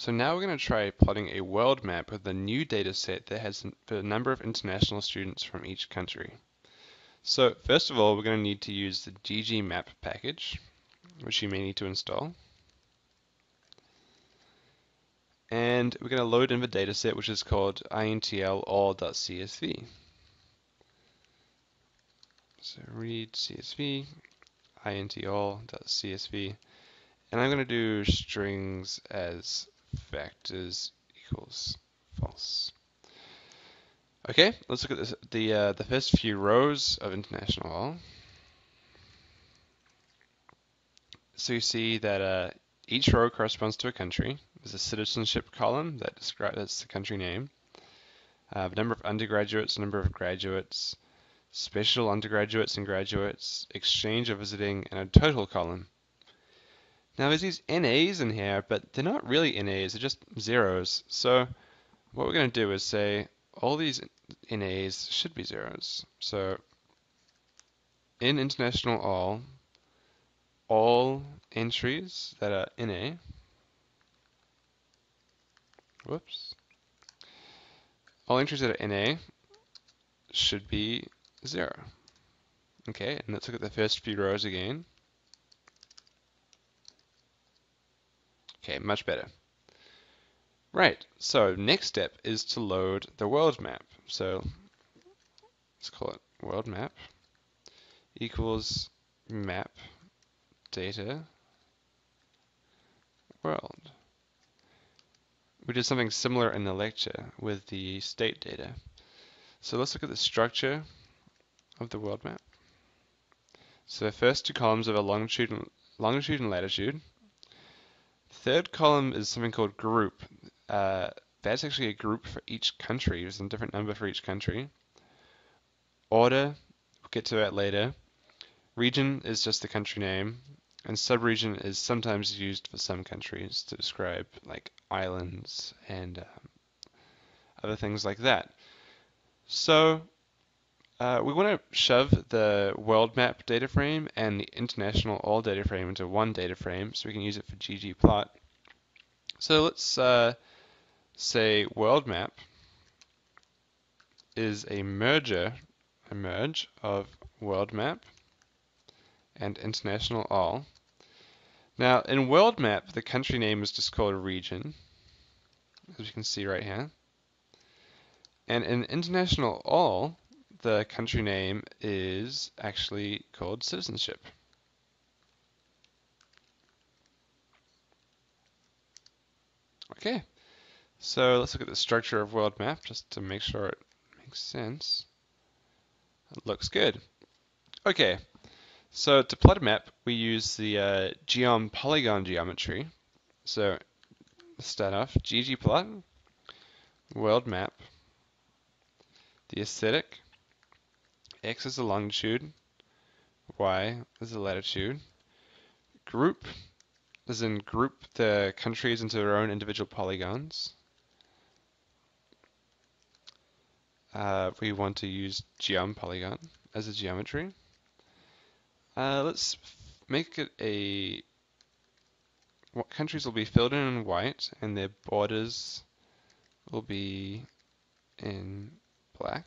So now we're going to try plotting a world map with a new data set that has the number of international students from each country. So first of all, we're going to need to use the ggmap package, which you may need to install. And we're going to load in the data set, which is called intl_all.csv. So read CSV, intl.csv, and I'm going to do strings as factors equals false. Okay, let's look at this, the first few rows of International Hall. So you see that each row corresponds to a country. There's a citizenship column that that's the country name. The number of undergraduates, number of graduates, special undergraduates and graduates, exchange or visiting, and a total column. Now there's these NAs in here, but they're not really NAs, they're just zeros. So what we're going to do is say all these NAs should be zeros. So in international all entries that are NA, all entries that are NA should be 0. Okay, and let's look at the first few rows again. Okay, much better. Right, so next step is to load the world map. So let's call it world map equals map data world. We did something similar in the lecture with the state data. So let's look at the structure of the world map. So the first two columns are the longitude and latitude. The third column is something called group. That's actually a group for each country. There's a different number for each country. Order, we'll get to that later. Region is just the country name, and subregion is sometimes used for some countries to describe like islands and other things like that. So we want to shove the world map data frame and the international all data frame into one data frame so we can use it for ggplot. So let's say world map is a merge of world map and international all. Now in world map, the country name is just called region, as you can see right here. And in international all, the country name is actually called citizenship. Okay, so let's look at the structure of world map just to make sure it makes sense. It looks good. Okay, so to plot a map, we use the geom polygon geometry. So let's start off ggplot, world map. The aesthetic, x is the longitude, y is the latitude. Group, as in group the countries into their own individual polygons. We want to use geom polygon as a geometry. Let's make it a... What countries will be filled in white, and their borders will be in black.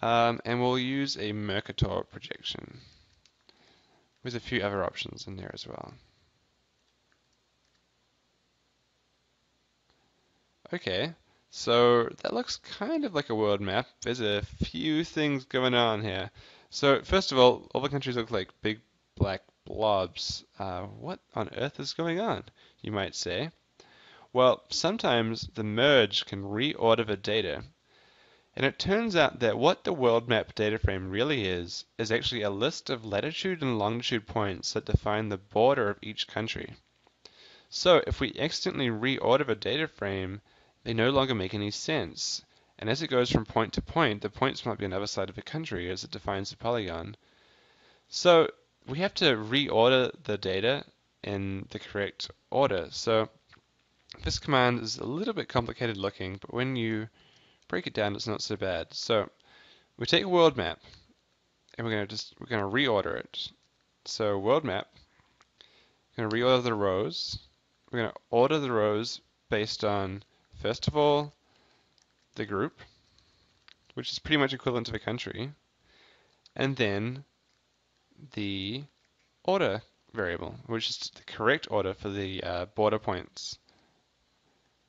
And we'll use a Mercator projection with a few other options in there as well. Okay, so that looks kind of like a world map. There's a few things going on here. So first of all the countries look like big black blobs. What on earth is going on, you might say? Well, sometimes the merge can reorder the data. And it turns out that what the world map data frame really is actually a list of latitude and longitude points that define the border of each country. So if we accidentally reorder the data frame, they no longer make any sense. And as it goes from point to point, the points might be on the other side of the country as it defines the polygon. So we have to reorder the data in the correct order. So this command is a little bit complicated looking, but when you break it down, it's not so bad. So we take a world map, and we're going to reorder it. So world map, we're going to reorder the rows We're going to order the rows based on, first of all, the group, which is pretty much equivalent to the country, and then the order variable, which is the correct order for the border points.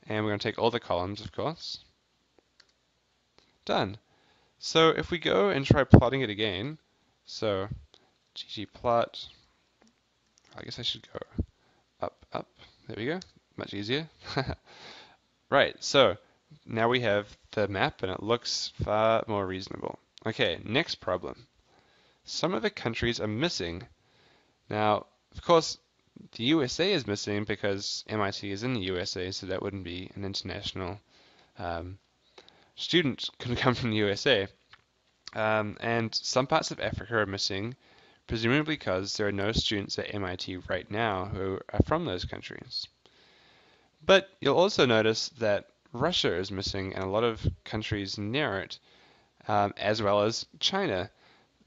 And we're going to take all the columns, of course. Done. So if we go and try plotting it again, so ggplot, I guess I should go up, up. There we go. Much easier. Right, so now we have the map and it looks far more reasonable. Okay, next problem. Some of the countries are missing. Now, of course, the USA is missing because MIT is in the USA, so that wouldn't be an international student could come from the USA. And some parts of Africa are missing, presumably because there are no students at MIT right now who are from those countries. But you'll also notice that Russia is missing and a lot of countries near it, as well as China,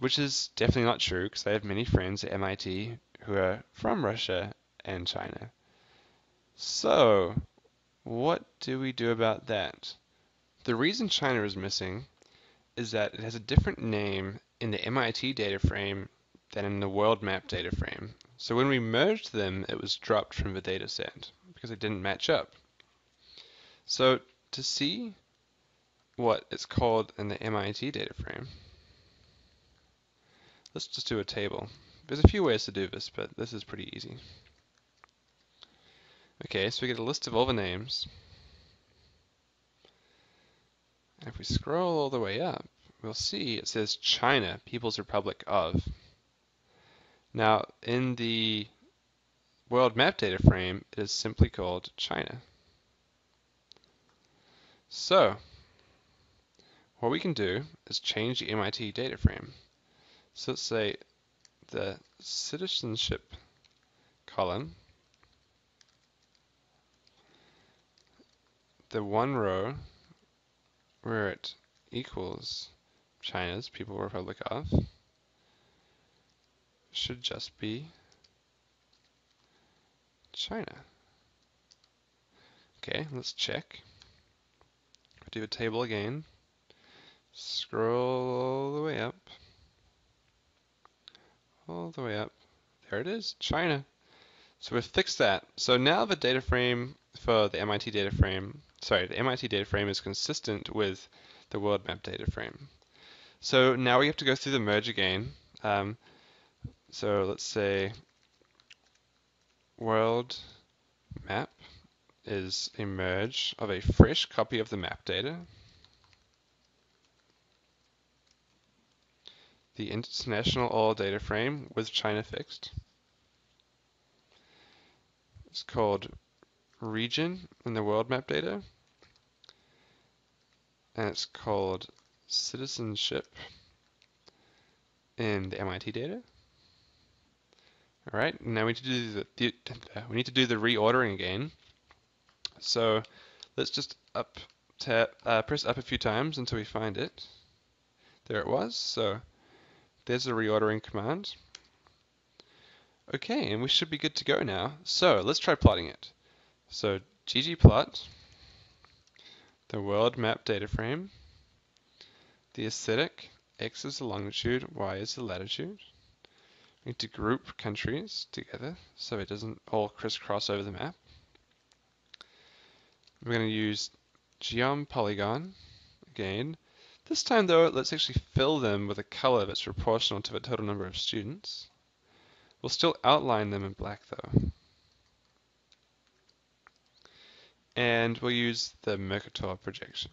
which is definitely not true because I have many friends at MIT who are from Russia and China. So what do we do about that? The reason China is missing is that it has a different name in the MIT data frame than in the world map data frame. So when we merged them, it was dropped from the data set because it didn't match up. So to see what it's called in the MIT data frame, let's just do a table. There's a few ways to do this, but this is pretty easy. Okay, so we get a list of all the names. And if we scroll all the way up, we'll see it says China, People's Republic of. Now, in the world map data frame, it is simply called China. So, what we can do is change the MIT data frame. So let's say the citizenship column, the one row where it equals China's People's Republic of, should just be China. Okay, let's check. Do a table again. Scroll all the way up. All the way up. There it is, China. So we've fixed that. So now the data frame for the MIT data frame, sorry, the MIT data frame is consistent with the world map data frame. So now we have to go through the merge again. So let's say world map is a merge of a fresh copy of the map data, the international all data frame with China fixed. It's called region in the world map data, and it's called citizenship in the MIT data. All right, now we need to do the reordering again. So let's just up tab, press up a few times until we find it. There it was. So there's the reordering command. Okay, and we should be good to go now. So let's try plotting it. So ggplot, the world map data frame, the aesthetic, x is the longitude, y is the latitude. We need to group countries together so it doesn't all crisscross over the map. We're going to use geom polygon again. This time though, let's actually fill them with a color that's proportional to the total number of students. We'll still outline them in black though. And we'll use the Mercator projection.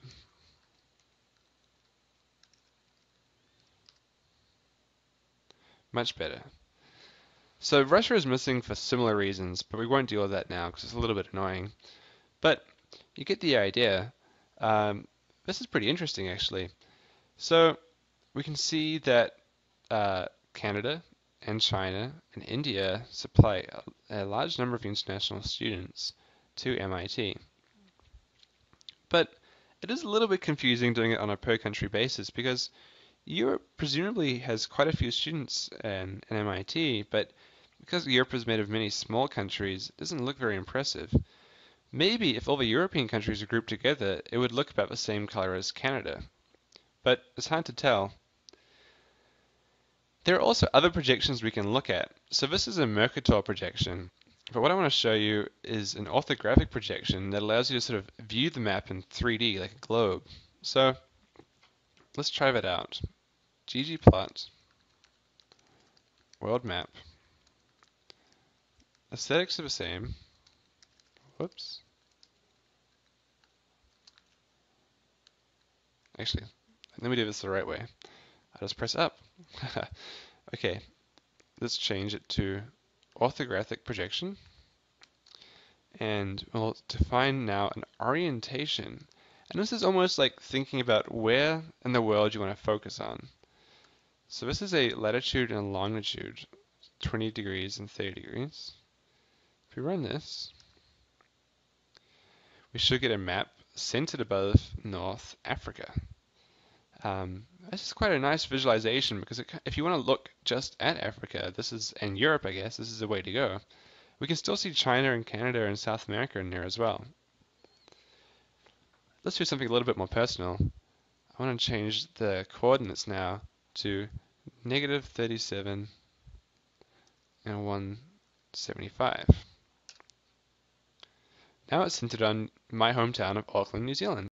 Much better. So Russia is missing for similar reasons, but we won't deal with that now because it's a little bit annoying. But you get the idea. This is pretty interesting, actually. So we can see that Canada and China and India supply a large number of international students to MIT. But it is a little bit confusing doing it on a per-country basis because Europe presumably has quite a few students in MIT, but Because Europe is made of many small countries, it doesn't look very impressive. Maybe if all the European countries were grouped together, it would look about the same color as Canada. But it's hard to tell. There are also other projections we can look at. So this is a Mercator projection, but what I want to show you is an orthographic projection that allows you to sort of view the map in 3D like a globe. So let's try that out. Ggplot, world map. Aesthetics are the same. Whoops. Actually, let me do this the right way. I'll just press up. Okay, let's change it to orthographic projection, and we'll define now an orientation. And this is almost like thinking about where in the world you want to focus on. So this is a latitude and longitude, 20 degrees and 30 degrees. If we run this, we should get a map centered above North Africa. This is quite a nice visualization, because if you want to look just at Africa, this is, and Europe, I guess, this is the way to go. We can still see China and Canada and South America in there as well. Let's do something a little bit more personal. I want to change the coordinates now to -37 and 175. Now it's centered on my hometown of Auckland, New Zealand.